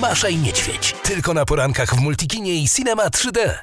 Masza i Niedźwiedź. Tylko na porankach w Multikinie i Cinema 3D.